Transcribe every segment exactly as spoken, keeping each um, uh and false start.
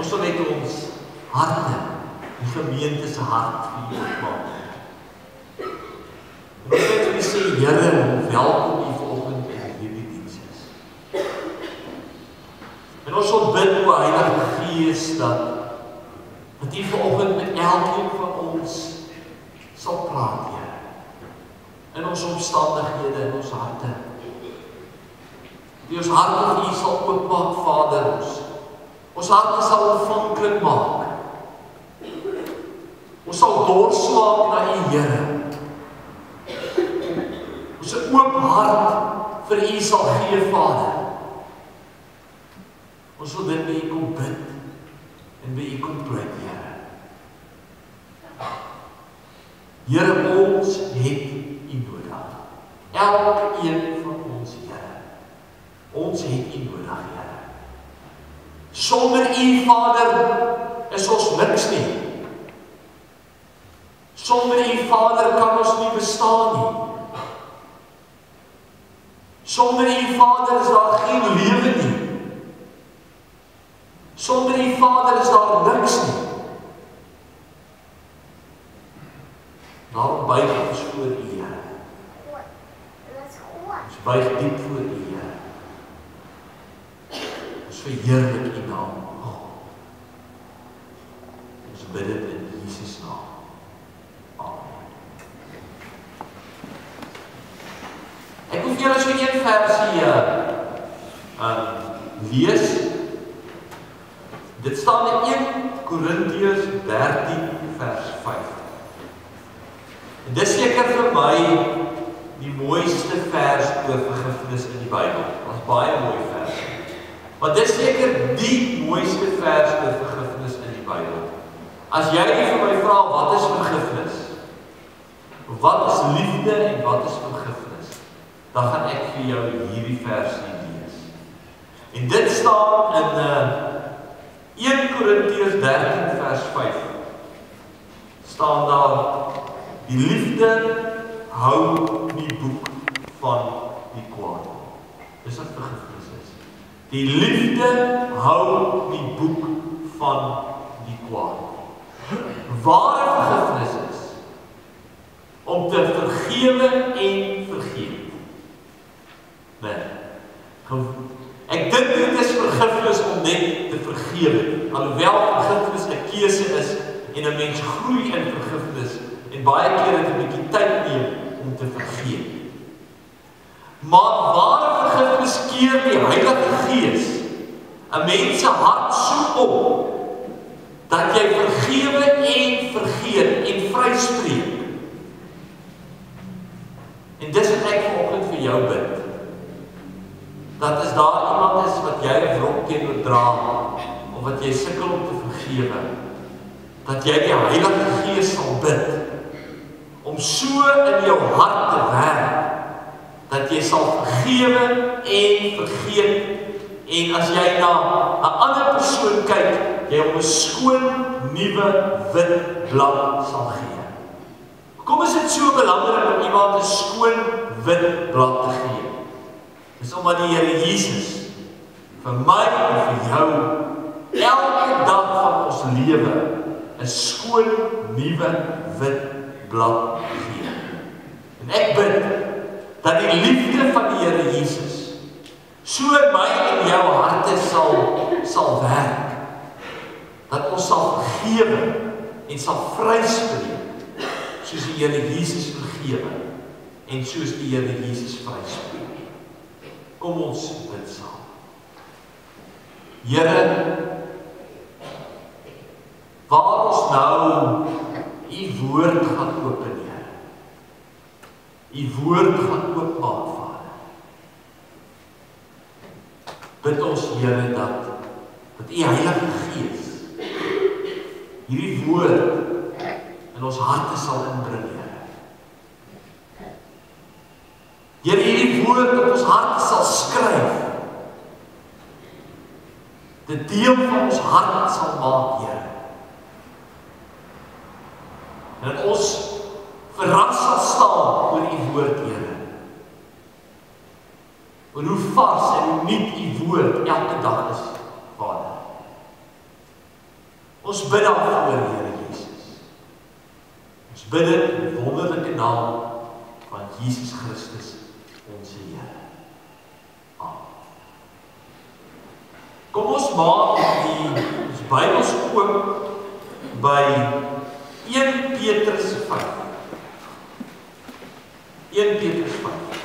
ons wil net ons harte, die gemeente se hart vir U maak. En ons wil vir U sê, Here, welkom U vanoggend in hierdie diens. En ons wil bid, O Heilige Gees, dat dat U vanoggend met elkeen van ons sal praat, Here. In ons omstandighede, in ons harte. Die ons harte vir U sal oopmaak, Vader ons. Ons harte sal ontvanklik maak. Ons sal doorslaan na U, Here. Ons oop hart vir U sal gee, Vader. Ons wil dit by U kom bid en by U kom pleit, Here. Here, ons het U nodig. Elkeen van ons, Here. Ons het U nodig, Here. Sonder U, Vader, is ons niks nie. Sonder U, Vader, kan ons nie bestaan nie. Sonder U, Vader, is daar geen lewe nie. Sonder U, Vader, is daar niks nie. Daarom buig ons voor U, Here. Ons buig diep voor U, Here. Ons verheerlik U naam. Ons bid dit in Jesus naam. Amen. Ek hoef julle so een versie lees. Dit staan in een Korintiërs dertien vers vyf. En dis seker vir my die mooiste vers oor vergifnis in die Bybel. Dit is baie mooi vers. Want dit is seker die mooiste vers oor vergifnis in die Bybel. As jy nie vir my vra, wat is vergifnis? Wat is liefde en wat is vergifnis? Dan gaan ek vir jou hierdie vers lees. En dit staan in een Korintiërs dertien vers vyf. Staan daar, die liefde hou nie boek van die kwaad. Dis wat vergifnis is. Die liefde hou die boek van die kwaad. Ware vergifnis is om te vergewe en vergeet. Nee, ek dink dit is vergifnis om net te vergewe. Alhoewel vergifnis een keuse is en een mens groei in vergifnis en baie keer het een bietjie tyd neem om te vergeet. Maar ware vergifnis keer die Heilige Gees een mens se hart so op dat jy vergewe en vergeet en vryspreek. En dis wat ek vanoggend vir jou bid. Dat is daar iemand is wat jy wrok teenoor dra of wat jy sukkel om te vergewe. Dat jy die Heilige Gees sal bid om so in jou hart te werk dat jy sal vergewe en vergeet, en as jy na een ander persoon kyk, jy om een skoon, nieuwe, wit blad sal gee. Hoekom is dit so belangrik om iemand een skoon, wit blad te gee? Dis omdat die Here Jesus vir my en vir jou elke dag van ons lewe een skoon, nieuwe, wit blad gee. En ek bid dat die liefde van die Here Jesus so in my en jou harte sal, sal werk, dat ons sal vergewe en sal vryspreek soos die Here Jesus vergewe en soos die Here Jesus vryspreek. Kom ons bid saam. Here, waar ons nou U woord gaan open, U woord gaan oopmaak, Vader. Bid ons, Here, dat dat U Heilige Gees hierdie woord in ons harte sal inbring, Here. Here, hierdie woord in ons harte sal skryf. Dit deel van ons hart sal maak, Here. En dat ons verras sal staan oor U woord, Here. En hoe vars en hoe nuut U woord elke dag is, Vader. Ons bid daarvoor, Here Jesus. Ons bid dit in die wonderlike naam van Jesus Christus, ons Here. Amen. Kom ons maak die ons Bybels oop by een Petrus vyf. een Petrus vyf.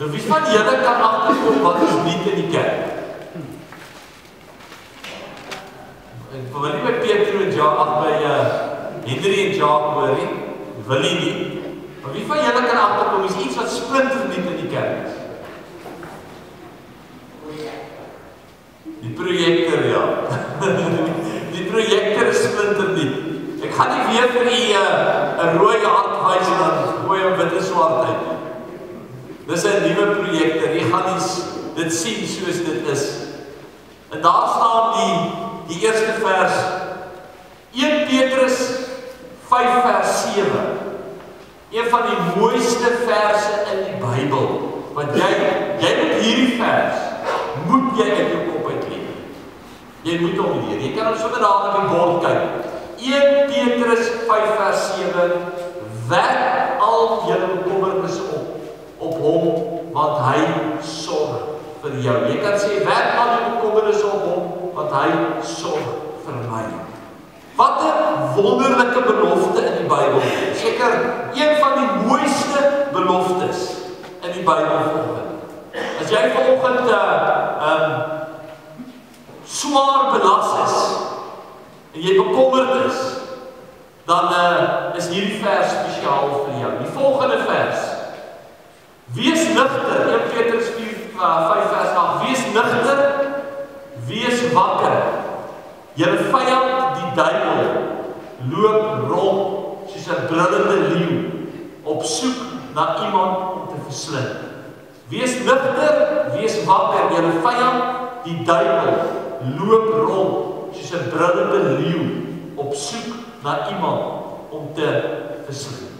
Nou, wie van julle kan agterkom wat is nuut in die kerk? Ek wil nie by Petro en Jaap, ag by uh, Henry en Jaap hoor nie, wil nie nie. Maar wie van julle kan agterkom is iets wat splinternuut in die kerk is? Die projektor, ja. Die projektor is splinternuut. Ek gaan nie weer vir die uh, rooi hart wys en dan gooi hom wit en swart uit. Dis 'n nuwe projektor, jy gaan nie dit sien soos dit is. En daar staan die, die eerste vers, een Petrus vyf vers sewe. Een van die mooiste verse in die Bybel, want jy, jy moet hierdie vers, moet jy in jou kop uitleef. Jy moet hom leer, jy kan hom sommer daar op die bord kyk. een Petrus vyf vers sewe, werp al julle bekommernisse op. op hom, want hy sorg vir jou. Jy kan sê, werp al die bekommernisse op hom, want hy sorg vir my. Wat 'n wonderlike belofte in die Bybel. Seker een van die mooiste beloftes in die Bybel vanoggend. As jy vanoggend uh, um, swaar belas is, en jy bekommerd is, dan uh, is hierdie vers spesiaal vir jou. Die volgende vers, wees ligter, een Petrus vyf vers agt, wees ligter, wees wakker. Julle vyand die duiwel loop rond soos 'n brullende leeu op soek na iemand om te verslind. Wees ligter, wees wakker. Julle vyand die duiwel loop rond soos 'n brullende leeu op soek na iemand om te verslind.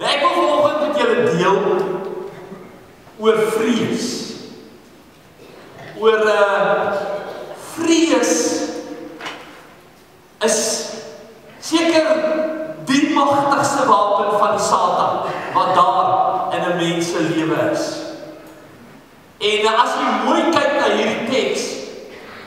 Nou, ek wil vanoggend met julle deel oor vrees, oor uh, vrees is seker die magtigste wapen van die Satan, wat daar in 'n mens se lewe is. En uh, as jy mooi kyk na hierdie teks,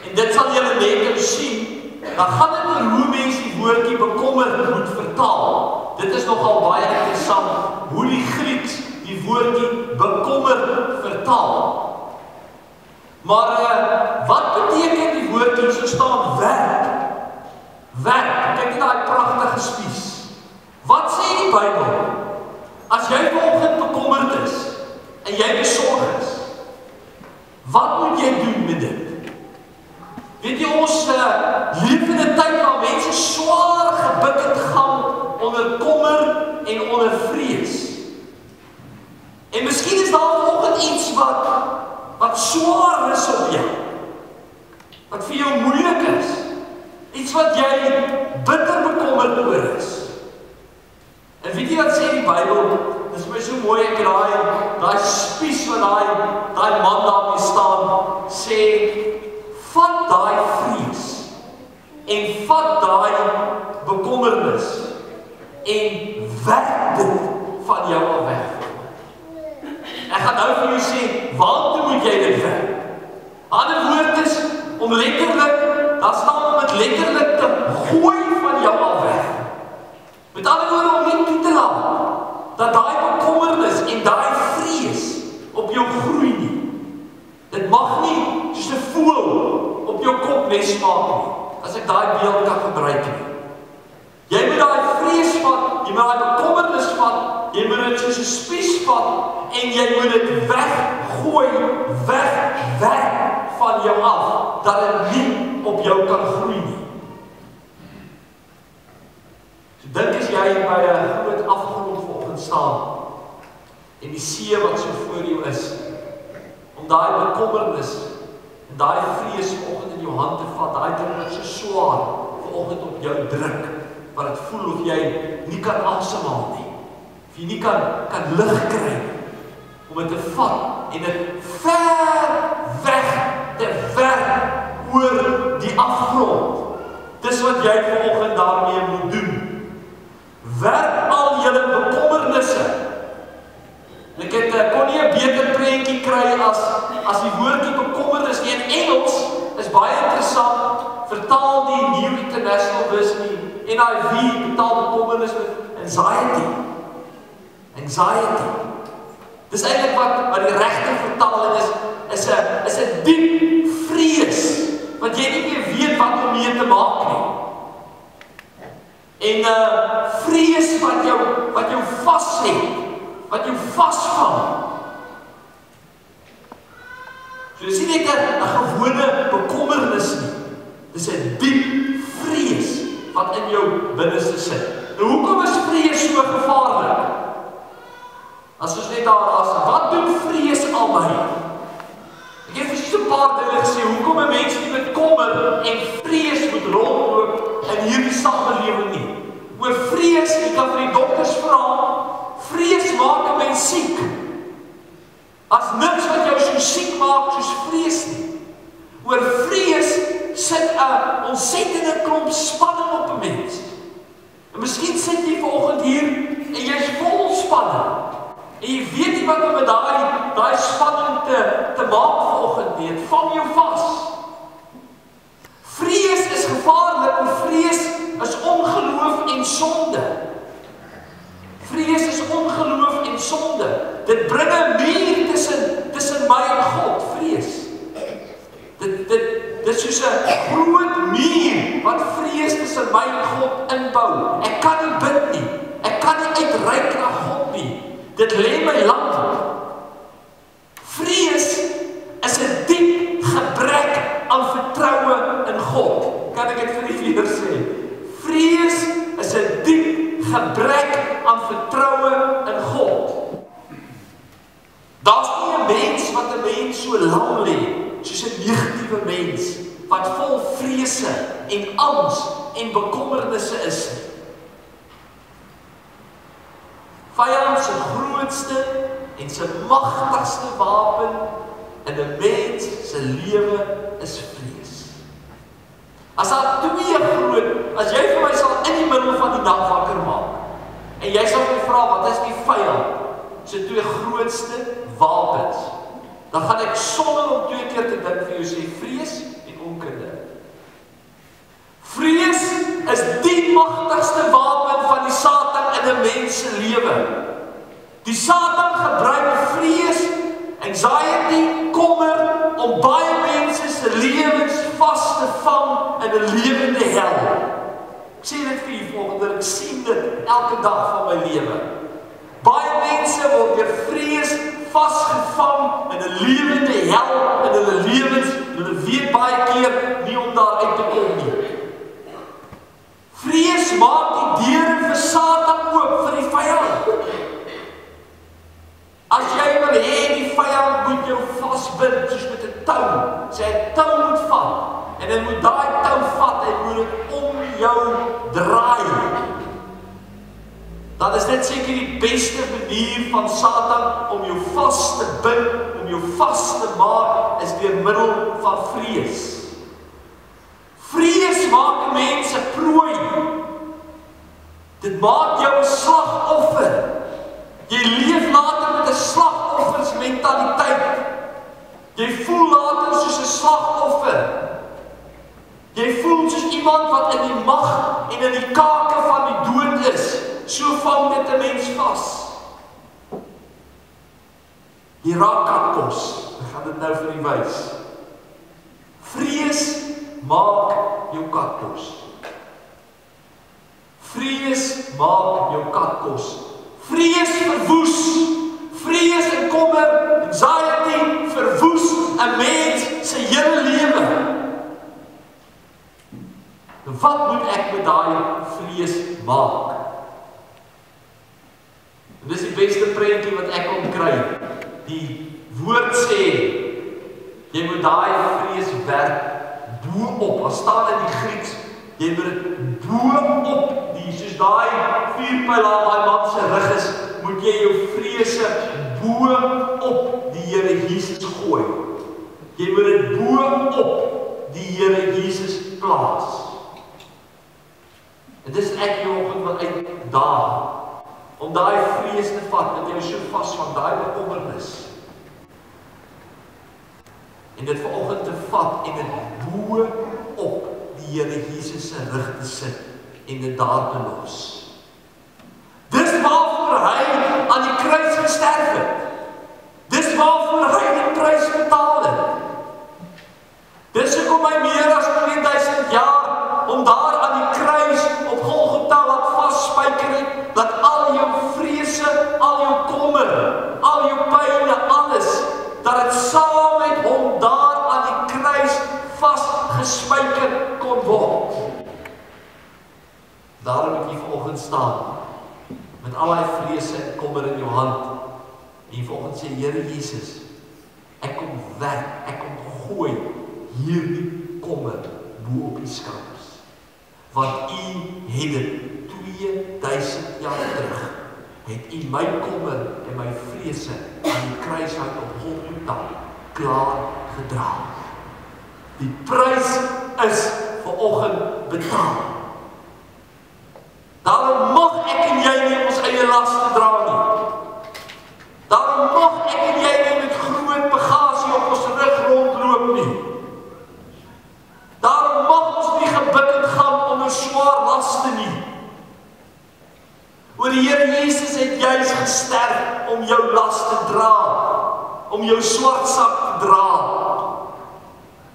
en dit sal julle net sien, dan gaan dit oor hoe mense die woordjie bekommerd moet vertaal. Dit is nogal baie interessant, hoe die Grieks die woordjie bekommerd vertaal. Maar uh, wat beteken die woordjie so staan werk? Werk, kyk na die pragtige spies. Wat sê die Bybel? As jy vanoggend bekommerd is en jy besorg is, wat moet jy doen met dit? Weet jy, ons uh, leef in 'n tyd waar mense swaar gebukkend gaan onder kommer en onder vrees. En miskien is daar vanoggend iets wat, wat swaar is op jou, wat vir jou moeilik is, iets wat jy bitter bekommerd oor is. En weet jy wat sê die Bybel? Dit is my so mooi, ek raai, daai spies van daai, daai man daarmee staan, sê, vat daai vrees, en vat daai bekommernis, en werp dit van jou af weg. Ek gaan nou vir jou sê, waartoe moet jy dit werp? Ander woord is, om letterlik, daar staan om het letterlik te gooi van jou af weg. Met ander woorde, om nie toe te laat, dat daai bekommernis en daai vrees op jou groei nie. Dit mag nie soos 'n voël op jou kop nes maak nie, as ek daai beeld kan gebruik nie. Jy moet daai vrees vat, jy moet daai bekommernis vat, jy moet dit soos 'n spies vat, en jy moet dit weggooi, weg, weg van jou af, dat dit nie op jou kan groei nie. So dink as jy by 'n groot afgrond vanoggend staan, en die see wat so voor jou is, om daai bekommernis, en daai vrees vanoggend in jou hand te vat, daai ding wat so swaar vanoggend op jou druk, wat dit voel of jy nie kan asemhaal nie. Of jy nie kan, kan lig kry om dit te vat en dit ver weg te werp oor voor die afgrond. Dis wat jy vanoggend daarmee moet doen. Werp al julle bekommernisse. Ek het kon nie 'n beter preentjie kry as as die woordjie bekommernis in Engels is baie interessant. Vertaal die New International Version, N I V, vertaal bekommernis met anxiety. Anxiety. Dis eintlik wat wat die regte vertaling is, is 'n is 'n diep vrees wat jy nie meer weet wat om mee te maak nie. En 'n uh, vrees wat jou wat jou vashet. Wat jou vasvang. So dis nie net 'n gewone bekommernis nie. Dis 'n diep vrees wat in jou binneste sit. Nou hoekom is vrees so gevaarlik? As ons net daar as wat doen vrees aan my? Ek het presies 'n paar dinge gesê hoekom 'n mens nie met kommer en vrees moet rondloop in hierdie samelewing nie. Oor vrees, jy kan vir die dokters vra. Vrees maak 'n mens siek. As niks wat jou so siek maak soos vrees nie. Oor vrees sit 'n ontsettende klomp spanning op 'n mens. En miskien sit jy vanoggend hier en jy's vol spanning. En jy weet nie wat om met daai daai spanning te te maak vanoggend nie. Dit vang jou vas. Vrees is gevaarlik, en vrees is ongeloof en sonde. Vrees is ongeloof en sonde. Dit bring 'n muur tussen tussen my en God, vrees. Dit dit dit is soos 'n groot muur wat vrees tussen my en God inbou. Ek kan nie bid nie. Ek kan nie uitreik na God nie. Dit lê my land. Vrees is 'n diep gebrek aan vertroue in God. Kan ek dit vir die weer sê? Vrees is 'n diep gebrek aan vertroue in God. Daar's nie 'n mens wat 'n mens so lang lê, soos 'n negatiewe mens, wat vol vrese en angs en bekommernisse is. Vyand se grootste en se magtigste wapen in 'n mens se lewe is vrees. As daar twee groot, as jy vir my sal in die middel van die dag wakker maak en jy sal my vra wat is die vyand se twee grootste wapens, dan gaan ek sonder om twee keer te dink vir jou sê vrees en onkunde. Vrees is die magtigste wapen van die Satan in 'n mens se lewe. Die Satan gebruik vrees, anxiety, kommer om baie mense se lewens vas te vang in 'n lewende hel. Ek sê dit vir julle volgende, ek sien dit elke dag van my lewe. Baie mense word deur vrees vasgevang in 'n lewende hel in hulle lewens. Hulle weet baie keer nie om daar uit te kom nie. Vrees maak die deure vir Satan oop vir die vyand. As jy wil hê die vyand moet jou vasbind soos met 'n tou, sê hy tou moet vat en hy moet daai tou vat en moet dit om jou draai. Dan is dit seker die beste manier van Satan om jou vas te bind, om jou vas te maak, is deur middel van vrees. Vrees maak mense prooi. Dit maak jou 'n slagoffer. Jy leef later met 'n slagoffersmentaliteit. Jy voel later soos 'n slagoffer. Jy voel soos iemand wat in die mag en in die kake van die dood is. So vang dit 'n mens vas. Jy raak katkos. Ek gaan dit nou vir u wys. Vrees maak jou katkos. Vrees maak jou katkos. Vrees verwoes, vrees en kommer, anxiety verwoes 'n mens se hele lewe. Wat moet ek met daai vrees maak? En dis die beste prentjie wat ek kon kry. Die woord sê jy moet daai vrees werp bo-op. As staan in die Grieks, jy moet dit bo-op. Soos daai vuurpyl aan daai man se rug is, moet jy jou vrese bo op die Here Jesus gooi. Jy moet dit bo op die die Here Jesus plaas. En dis ek jou oggend wil uitdaag om daai vrees te vat wat jou so vas van daai bekommernis. En dit vanoggend te vat en dit bo op die Here Jesus se rug te sit en dit daar te los. Dis waarvoor hy aan die kruis gesterf het. Dis waarvoor hy die prys betaal het. Dis hoekom hy meer as twee duisend jaar om daar aan die kruis op Golgotha laat vasspyker het, dat al jou vrese, al jou kommer, al jou pyn, alles, dat dit saam met hom daar aan die kruis vasgespyker kon word. Daarom moet jy vanoggend staan met al die vrese en kommer in jou hand. En volgens sê, Here Jesus, ek kom werk, ek kom gooi hierdie kommer bo op die skouers. Want U het dit twee duisend jaar terug, het U my kommer en my vrese aan die kruisheid op Golgotha klaar gedra. Die prys is vanoggend betaal. Daarom mag ek en jy nie ons eie laste dra nie. Daarom mag ek en jy nie met groot bagasie op ons rug rondloop nie. Daarom mag ons nie gebukkend gaan onder swaar laste nie. Oor die Here Jesus het juis gesterf om jou las te dra, om jou swart sak te dra,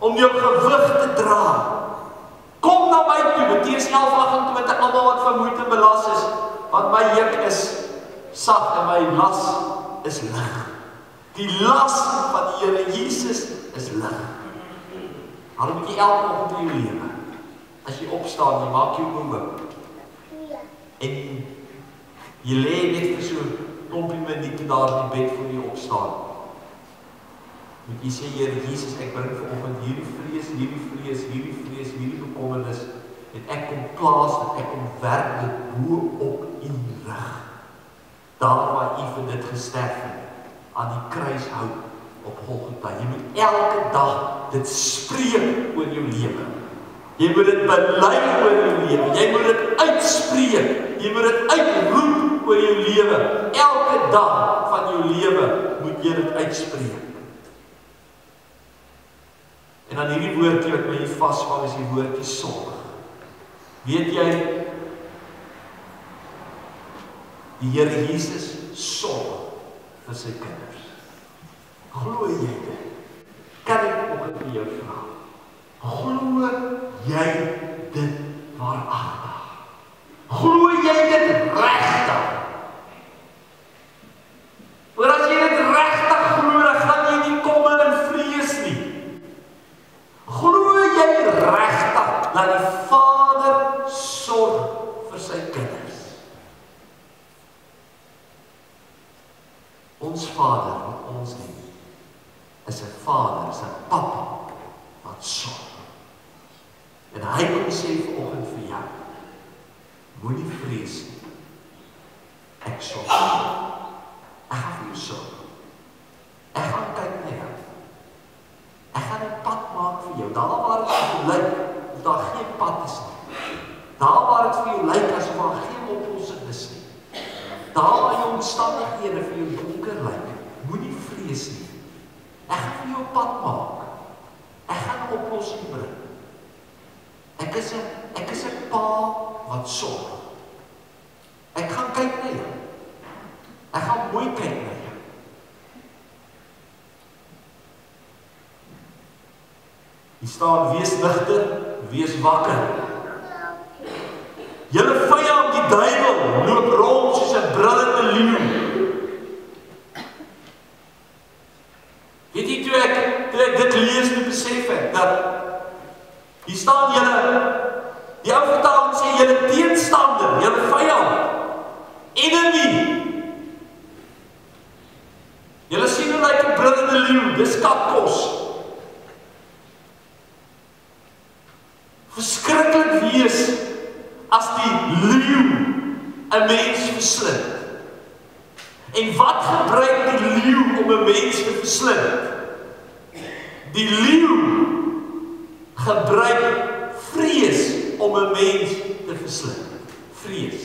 om jou gewig te dra. Kom na my toe, Matteus elf agt en twintig, almal wat vermoeid en belas is, want my juk is sag en my las is lig. Die las van die Here Jesus is lig. Maar moet jy elke oggend in jou lewe, as jy opstaan, jy maak jou oë. En jy lê net vir so 'n klompie minute daar in die bed voor jy opstaan. Moet jy sê, Here Jesus, ek bring vanoggend hierdie vrees, hierdie vrees, hierdie vrees, hierdie bekommernis, en ek kom plaas, en ek kom werk dit bo op U rug. Daar waar U vir dit gesterf het, aan die kruishout op Golgotha. Jy moet elke dag dit spreek oor jou lewe. Jy moet dit bely oor jou lewe. Jy moet dit uitspreek. Jy moet dit uitroep oor jou lewe. Elke dag van jou lewe moet jy dit uitspreek. En dan hierdie woordjie wat my hier vasvang is die woordjie sorg. Weet jy, die Here Jesus sorg vir sy kinders. Glo jy dit? Kan ek ook vir jou vra? Glo jy dit waaragtig? Glo jy dit regtig? Want as jy dit regtig glo, dan gaan jy nie kommer en vrees nie. Glo jy regtig dat die Vader sorg vir sy kinders? Ons Vader wat ons lief is 'n Vader, is 'n Pappa wat sorg. En hy kom sê vanoggend vir jou, moenie vrees nie. Ek sorg. Ek gaan vir jou sorg. Ek gaan kyk na jou. Ek gaan 'n pad maak vir jou. Daar waar dit vir jou lyk, daar geen pad is nie. Daar waar dit vir jou lyk asof daar geen oplossing is nie. Daar waar jou omstandighede vir jou donker lyk, moenie vrees nie. Ek gaan vir jou pad maak. Ek gaan 'n oplossing bring. Ek is 'n ek is 'n pa wat sorg. Ek gaan kyk na jou. Ek gaan mooi kyk na jou. Jy staan, wees ligter, wees wakker. Julle vyand die duiwel loop rond soos 'n brullende leeu. Weet jy, toe ek, toe ek dit lees, toe besef ek dat hier staan julle, die ou vertaling sê julle teenstander, julle vyand, enemy. Julle sien hoe lyk 'n brullende leeu, dis katkos. Verskriklik wees as die leeu 'n mens verslind. En wat gebruik die leeu om 'n mens te verslind? Die leeu gebruik vrees om een mens te verslinden. Vrees.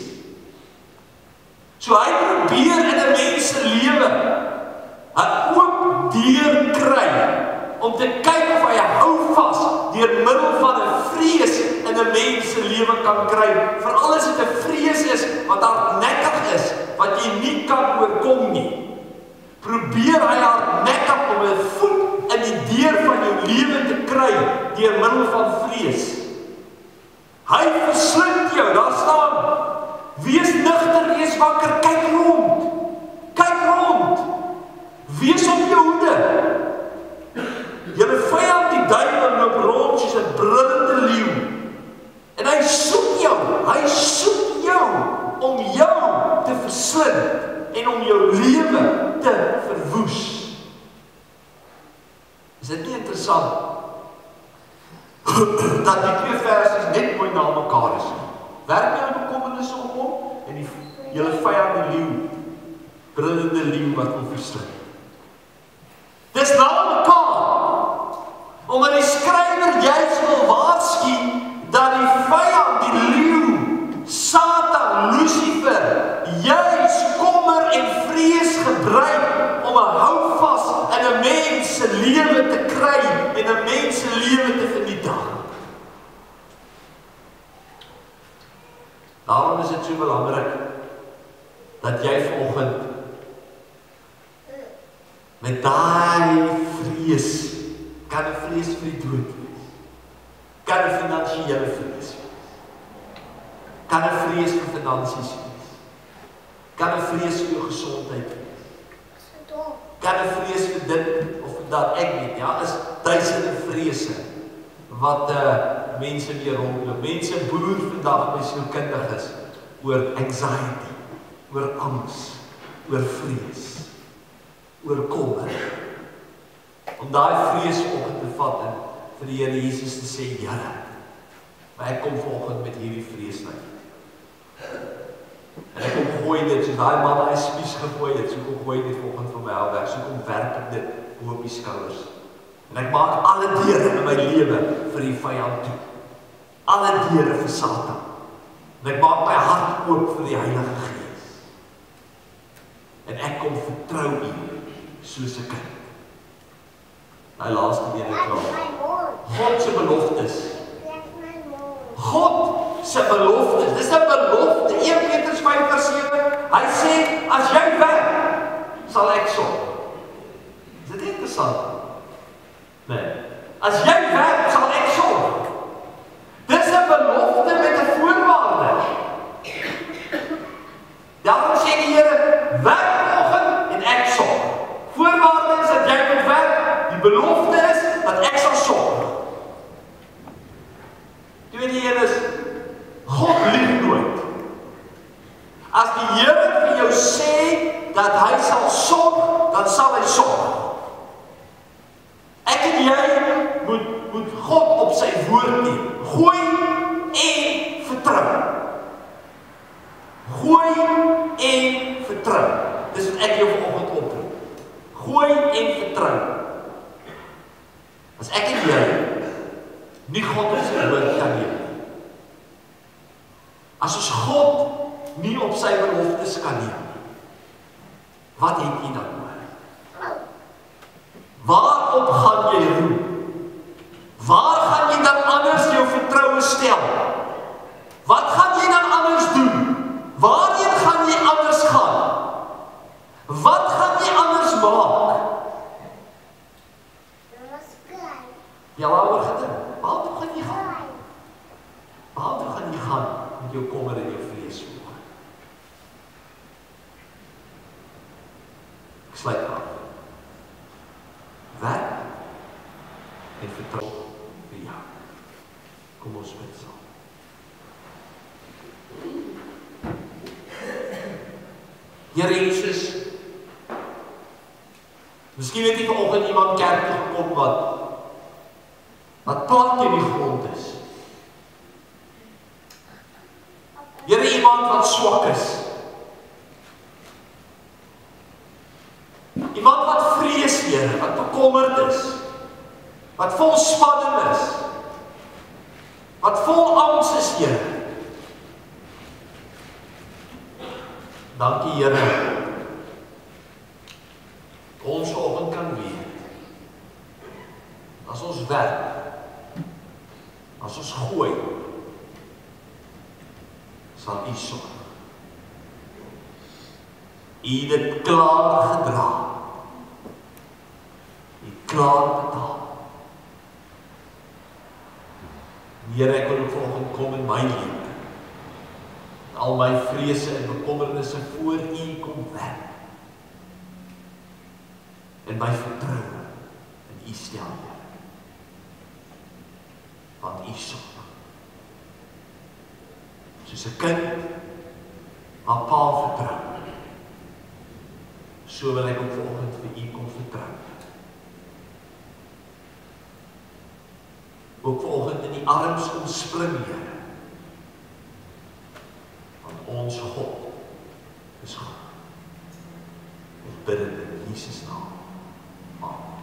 So hy probeer in een mens se lewe 'n oop deur kry om te kyk of hy hou vas deur middel van 'n vrees in 'n mens se lewe kan kry. Veral as dit 'n vrees is wat hardnekkig is, wat jy nie kan oorkom nie. Probeer hy hardnekkig om 'n voet in die deur van jou lewe te kry deur middel van vrees. Hy verslind jou, daar staan. Wees nigter, wees wakker, kyk rond. Kyk rond. Wees op jou hoede. Julle vyand die duiwel loop rond soos 'n brullende leeu. En hy soek jou, hy soek jou om jou te verslind en om jou lewe te verwoes. Is dit nie interessant dat die twee versies net mooi na mekaar is? Werk jou bekommernisse om hom en die julle vyand die leeu, brullende leeu wat wil verslind. Dis na mekaar omdat die skrywer juis wil waarsku dat die vyand die leeu, Satan, Lucifer, juis kommer en vrees gebruik om 'n houvas in 'n mens se lewe te kry en 'n mens se lewe te vernietig. Daarom is dit so belangrik dat jy vanoggend met daai vrees, kan 'n vrees vir die dood wees, kan 'n finansiële vrees wees, kan 'n vrees vir finansies wees, kan 'n vrees vir jou gesondheid wees, kan 'n vrees vir dit of dat ek weet, ja, is duisende vrese wat uh, mense weer rondloop. Mense boer vandag met sielkundig is oor anxiety, oor angst, oor vrees, oor kommer. Om daai vrees op te vat en vir die Here Jesus te sê, Here, maar ek kom vanoggend met hierdie vrees uit. En ek kom gooi dit, so daai man hy spies gegooi het, so kom gooi dit vanoggend van my af weg, so kom werp ek dit bo op die skouers. En ek maak alle deure in my lewe vir die vyand toe. Alle deure vir Satan. En ek maak my hart oop vir die Heilige Gees. En ek kom vertrou U soos 'n kind. Daai laaste deel is klaar. God se beloftes. God se beloftes. Dis 'n belofte. een Petrus vyf vers sewe. Hy sê as jy werk, sal ek sorg. Is dit interessant? Nee. As jy werk, sal ek sorg. Dis 'n belofte met 'n voorwaarde. Daarom sê die Here, werk vanoggend en ek sorg. Voorwaarde is dat jy moet werk. Die belofte is dat ek sal sorg. Tweede een is, God lieg nooit. As die Here vir jou sê dat hy sal sorg, dan sal hy sorg. Ek en jy moet, moet God op sy woord neem. Gooi en vertrou. Gooi en vertrou. Dis wat ek jou vanoggend oproep. Gooi en vertrou. As ek en jy nie God op sy woord kan neem. As ons God nie op sy beloftes kan neem, wat het jy dan nodig? Waarop gaan jy roep? Waar gaan jy dan anders jou vertroue stel? Wat gaan jy dan anders doen? Waarheen gaan jy anders gaan? Wat gaan jy anders maak? Ja, waaroor gedink? Waartoe gaan jy gaan? Waartoe gaan jy gaan met jou kommer en jou vrees? Ek sluit aan. Werk en vertrou vir jou. Kom ons bid saam. Here Jesus, miskien het jy vanoggend iemand kerk toe gekom wat wat plaat in die grond is. Here, iemand wat swak is. Iemand wat vrees, Here, wat bekommerd is, wat vol spanning is, Wat vol angs is, Here. Dankie, Here. Ons oggend kan weet. As ons werk, as ons gooi, sal U sorg. U dit klaar gedra. U klaar betaal. Here, ek wil vanoggend kom in my lewe. Al my vrese en bekommernisse voor U kom werk. En my vertroue in U stel, Here. Want U sorg. Soos 'n kind haar pa vertrou. So wil ek ook vanoggend vir U kom vertrou. Ook vanoggend in die arms omspring, Here. Want ons God is God. Ons bid dit in Jesus naam. Amen.